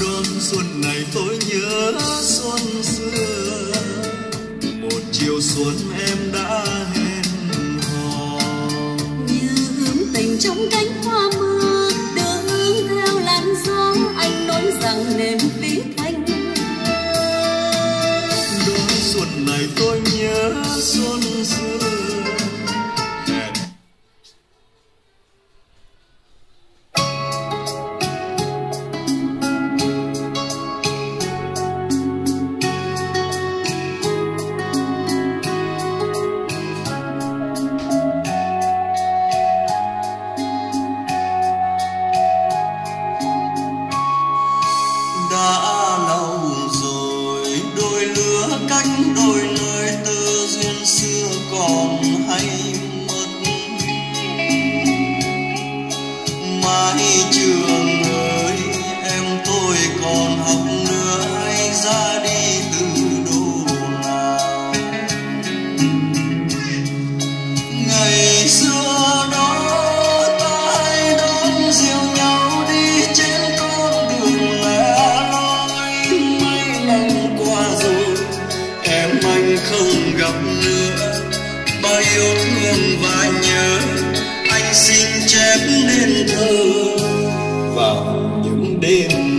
đón xuân này tôi nhớ xuân xưa, một chiều xuân em đã hẹn hò như ướm tình trong cánh hoa mưa đưa hướng theo làn gió. Anh nói rằng nên lý thanh đón xuân này tôi nhớ xuân xưa. Chép nên thơ vào những đêm